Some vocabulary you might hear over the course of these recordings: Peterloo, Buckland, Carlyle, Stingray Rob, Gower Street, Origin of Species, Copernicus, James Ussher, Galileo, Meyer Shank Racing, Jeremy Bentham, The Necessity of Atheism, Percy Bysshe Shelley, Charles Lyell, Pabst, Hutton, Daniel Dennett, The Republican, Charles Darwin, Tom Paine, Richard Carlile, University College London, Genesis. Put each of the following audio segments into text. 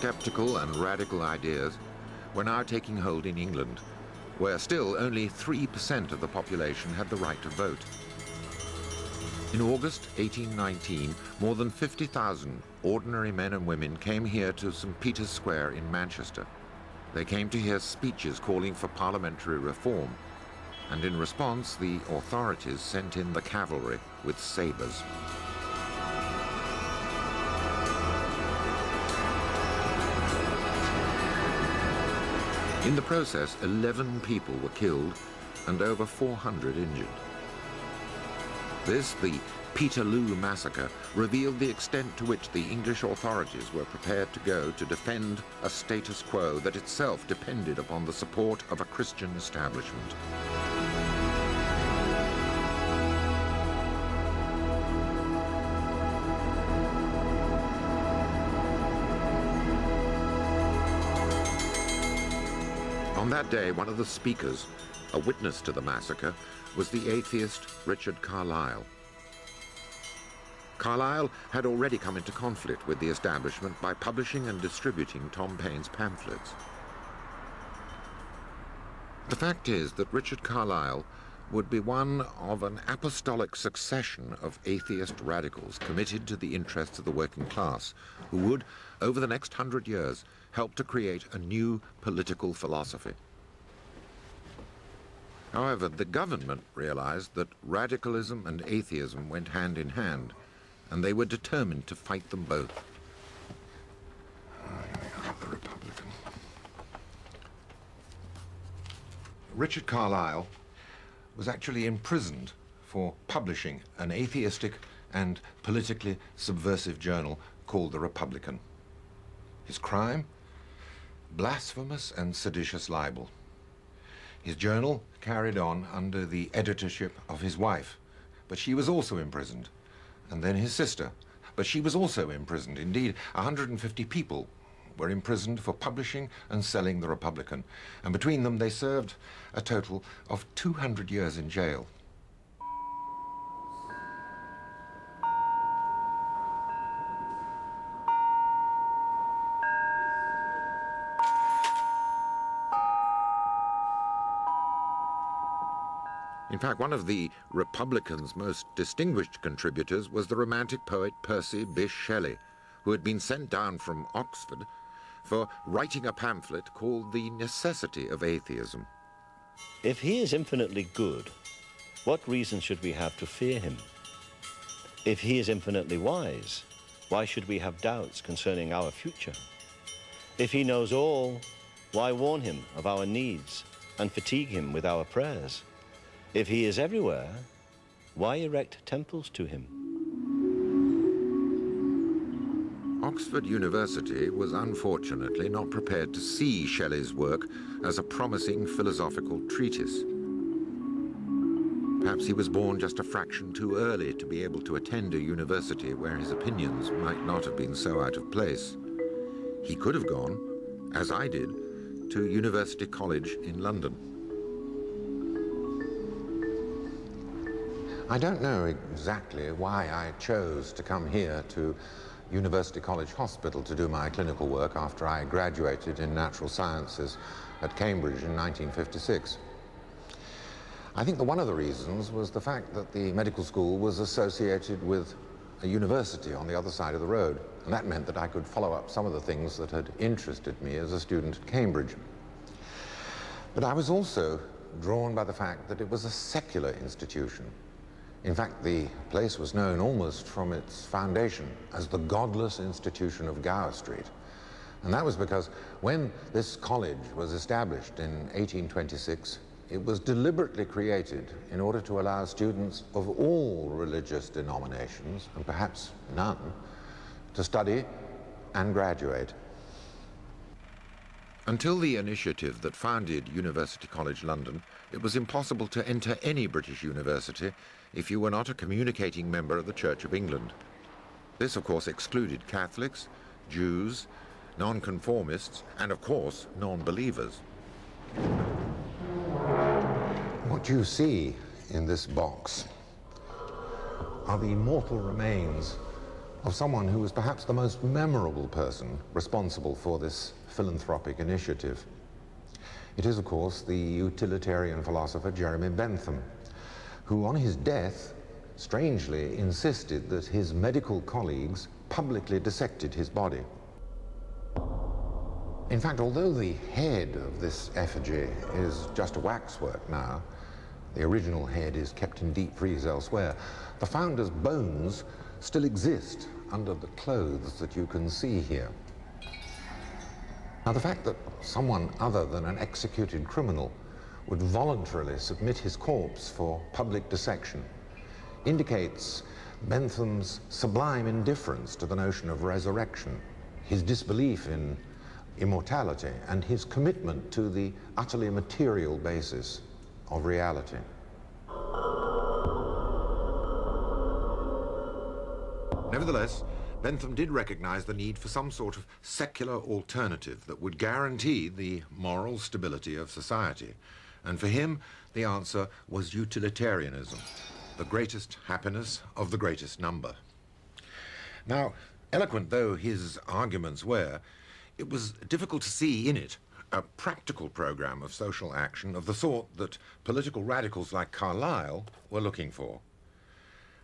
skeptical and radical ideas were now taking hold in England, where still only 3% of the population had the right to vote. In August 1819, more than 50,000 ordinary men and women came here to St. Peter's Square in Manchester. They came to hear speeches calling for parliamentary reform, and in response, the authorities sent in the cavalry with sabres. In the process, 11 people were killed and over 400 injured. This, the Peterloo Massacre, revealed the extent to which the English authorities were prepared to go to defend a status quo that itself depended upon the support of a Christian establishment. On that day, one of the speakers, a witness to the massacre, was the atheist Richard Carlile. Carlile had already come into conflict with the establishment by publishing and distributing Tom Paine's pamphlets. The fact is that Richard Carlile would be one of an apostolic succession of atheist radicals committed to the interests of the working class, who would, over the next 100 years, help to create a new political philosophy. However, the government realized that radicalism and atheism went hand in hand, and they were determined to fight them both. The Republican. Richard Carlile was actually imprisoned for publishing an atheistic and politically subversive journal called The Republican. His crime? Blasphemous and seditious libel. His journal carried on under the editorship of his wife, but she was also imprisoned, and then his sister, but she was also imprisoned. Indeed, 150 people were imprisoned for publishing and selling The Republican, and between them they served a total of 200 years in jail. In fact, one of the Republican's most distinguished contributors was the Romantic poet Percy Bysshe Shelley, who had been sent down from Oxford for writing a pamphlet called The Necessity of Atheism. If he is infinitely good, what reason should we have to fear him? If he is infinitely wise, why should we have doubts concerning our future? If he knows all, why warn him of our needs and fatigue him with our prayers? If he is everywhere, why erect temples to him? Oxford University was unfortunately not prepared to see Shelley's work as a promising philosophical treatise. Perhaps he was born just a fraction too early to be able to attend a university where his opinions might not have been so out of place. He could have gone, as I did, to University College in London. I don't know exactly why I chose to come here to University College Hospital to do my clinical work after I graduated in natural sciences at Cambridge in 1956. I think that one of the reasons was the fact that the medical school was associated with a university on the other side of the road, and that meant that I could follow up some of the things that had interested me as a student at Cambridge. But I was also drawn by the fact that it was a secular institution. In fact, the place was known almost from its foundation as the godless institution of Gower Street. And that was because when this college was established in 1826, it was deliberately created in order to allow students of all religious denominations, and perhaps none, to study and graduate. Until the initiative that founded University College London, it was impossible to enter any British university if you were not a communicating member of the Church of England. This, of course, excluded Catholics, Jews, nonconformists, and, of course, non-believers. What you see in this box are the mortal remains of someone who was perhaps the most memorable person responsible for this philanthropic initiative. It is, of course, the utilitarian philosopher Jeremy Bentham, who on his death strangely insisted that his medical colleagues publicly dissected his body. In fact, although the head of this effigy is just a waxwork now, the original head is kept in deep freeze elsewhere, the founder's bones still exist under the clothes that you can see here. Now, the fact that someone other than an executed criminal would voluntarily submit his corpse for public dissection indicates Bentham's sublime indifference to the notion of resurrection, his disbelief in immortality, and his commitment to the utterly material basis of reality. Nevertheless, Bentham did recognize the need for some sort of secular alternative that would guarantee the moral stability of society. And for him, the answer was utilitarianism, the greatest happiness of the greatest number. Now, eloquent though his arguments were, it was difficult to see in it a practical program of social action of the sort that political radicals like Carlyle were looking for.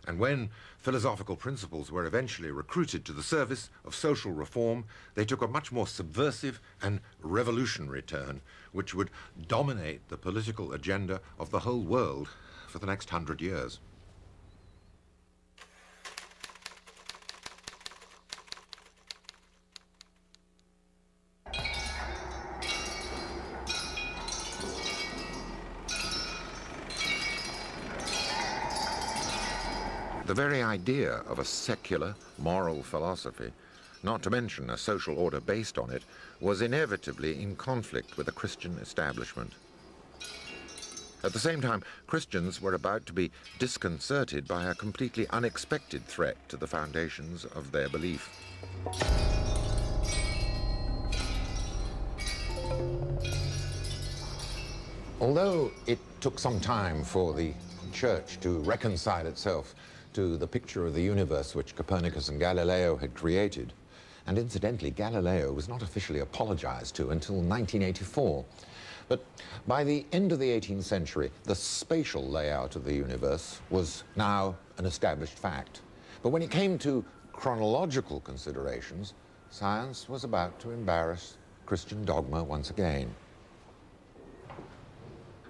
And when philosophical principles were eventually recruited to the service of social reform, they took a much more subversive and revolutionary turn, which would dominate the political agenda of the whole world for the next 100 years. The very idea of a secular moral philosophy, not to mention a social order based on it, was inevitably in conflict with the Christian establishment. At the same time, Christians were about to be disconcerted by a completely unexpected threat to the foundations of their belief. Although it took some time for the Church to reconcile itself to the picture of the universe which Copernicus and Galileo had created. And incidentally, Galileo was not officially apologized to until 1984. But by the end of the 18th century, the spatial layout of the universe was now an established fact. But when it came to chronological considerations, science was about to embarrass Christian dogma once again.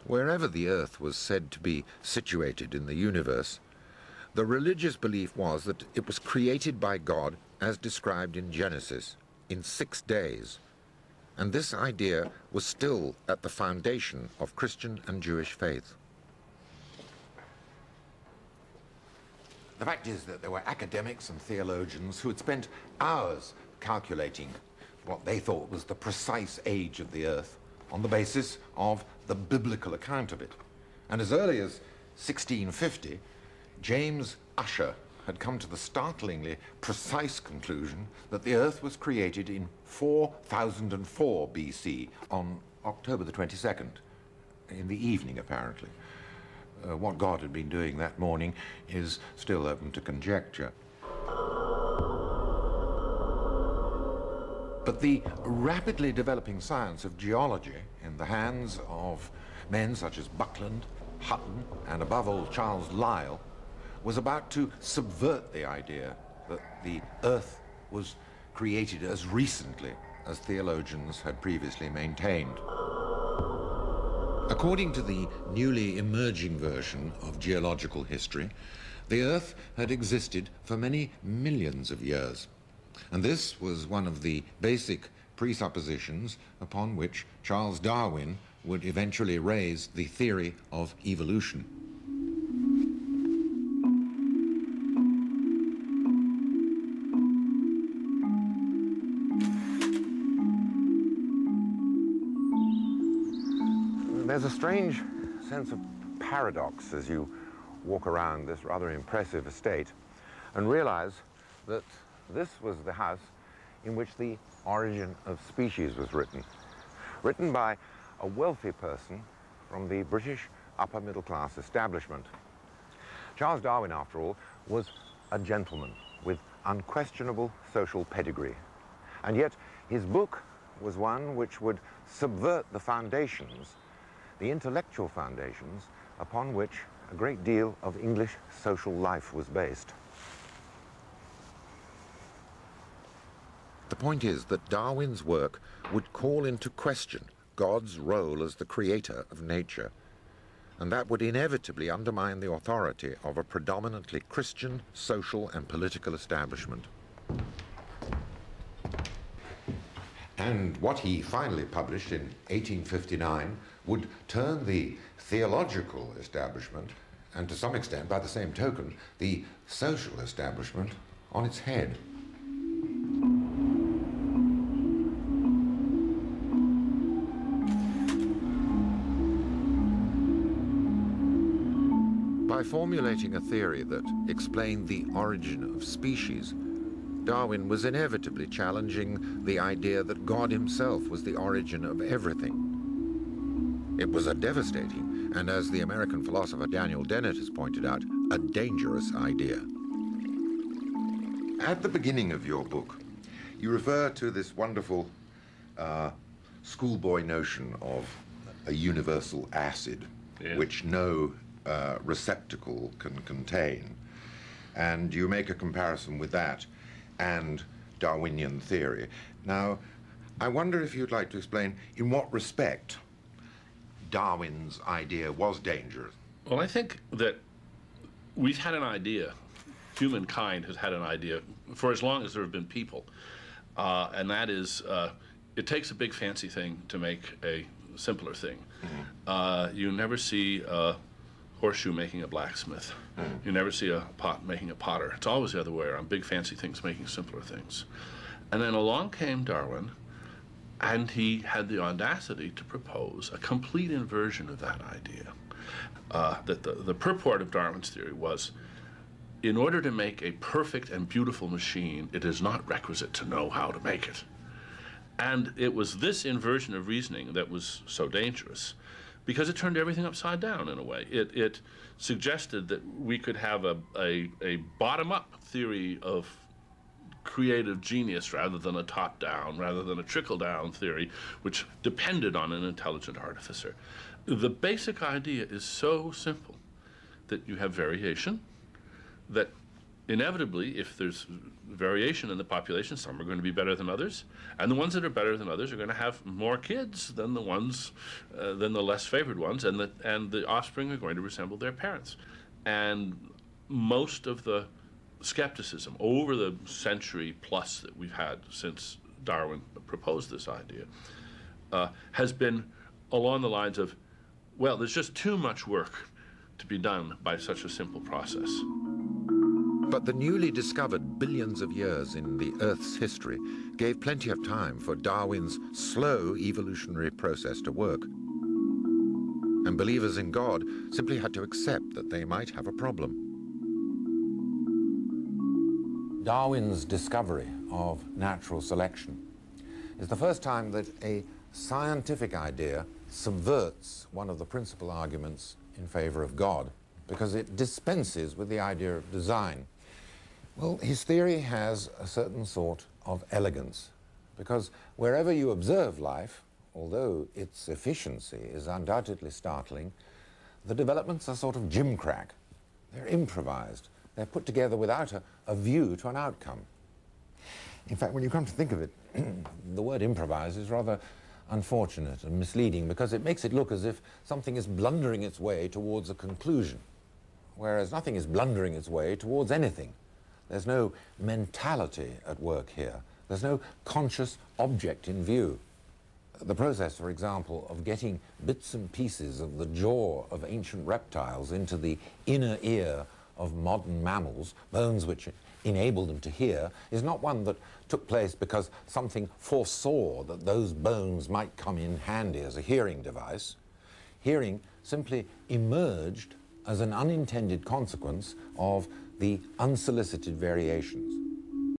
Wherever the Earth was said to be situated in the universe, the religious belief was that it was created by God as described in Genesis in 6 days, and this idea was still at the foundation of Christian and Jewish faith. The fact is that there were academics and theologians who had spent hours calculating what they thought was the precise age of the Earth on the basis of the biblical account of it. And as early as 1650, James Ussher had come to the startlingly precise conclusion that the Earth was created in 4004 BC on October the 22nd, in the evening apparently. What God had been doing that morning is still open to conjecture. But the rapidly developing science of geology in the hands of men such as Buckland, Hutton, and above all Charles Lyell, was about to subvert the idea that the Earth was created as recently as theologians had previously maintained. According to the newly emerging version of geological history, the Earth had existed for many millions of years, and this was one of the basic presuppositions upon which Charles Darwin would eventually raise the theory of evolution. There's a strange sense of paradox as you walk around this rather impressive estate and realize that this was the house in which The Origin of Species was written by a wealthy person from the British upper middle class establishment. Charles Darwin, after all, was a gentleman with unquestionable social pedigree. And yet his book was one which would subvert the foundations, the intellectual foundations, upon which a great deal of English social life was based. The point is that Darwin's work would call into question God's role as the creator of nature, and that would inevitably undermine the authority of a predominantly Christian social and political establishment. And what he finally published in 1859 would turn the theological establishment, and to some extent, by the same token, the social establishment, on its head. By formulating a theory that explained the origin of species, Darwin was inevitably challenging the idea that God himself was the origin of everything. It was a devastating, and as the American philosopher Daniel Dennett has pointed out, a dangerous idea. At the beginning of your book, you refer to this wonderful schoolboy notion of a universal acid, yes, which no receptacle can contain, and you make a comparison with that and Darwinian theory. Now, I wonder if you'd like to explain in what respect Darwin's idea was dangerous. Well, I think that we've had an idea, humankind has had an idea for as long as there have been people, and that is, it takes a big fancy thing to make a simpler thing. Mm-hmm. You never see horseshoe making a blacksmith. Mm. You never see a pot making a potter. It's always the other way around, big fancy things making simpler things. And then along came Darwin, and he had the audacity to propose a complete inversion of that idea. That the purport of Darwin's theory was, in order to make a perfect and beautiful machine, it is not requisite to know how to make it. And it was this inversion of reasoning that was so dangerous, because it turned everything upside down in a way. It suggested that we could have a bottom-up theory of creative genius rather than a top-down, rather than a trickle-down theory, which depended on an intelligent artificer. The basic idea is so simple that you have variation, that inevitably, if there's variation in the population, some are going to be better than others, and the ones that are better than others are going to have more kids than the ones, than the less favored ones, and the offspring are going to resemble their parents. And most of the skepticism over the century plus that we've had since Darwin proposed this idea has been along the lines of, well, there's just too much work to be done by such a simple process. But the newly discovered billions of years in the Earth's history gave plenty of time for Darwin's slow evolutionary process to work. And believers in God simply had to accept that they might have a problem. Darwin's discovery of natural selection is the first time that a scientific idea subverts one of the principal arguments in favor of God, because it dispenses with the idea of design. Well, his theory has a certain sort of elegance, because wherever you observe life, although its efficiency is undoubtedly startling, the developments are sort of gimcrack. They're improvised. They're put together without a view to an outcome. In fact, when you come to think of it, the word improvise is rather unfortunate and misleading, because it makes it look as if something is blundering its way towards a conclusion, whereas nothing is blundering its way towards anything. There's no mentality at work here. There's no conscious object in view. The process, for example, of getting bits and pieces of the jaw of ancient reptiles into the inner ear of modern mammals, bones which enable them to hear, is not one that took place because something foresaw that those bones might come in handy as a hearing device. Hearing simply emerged as an unintended consequence of the unsolicited variations.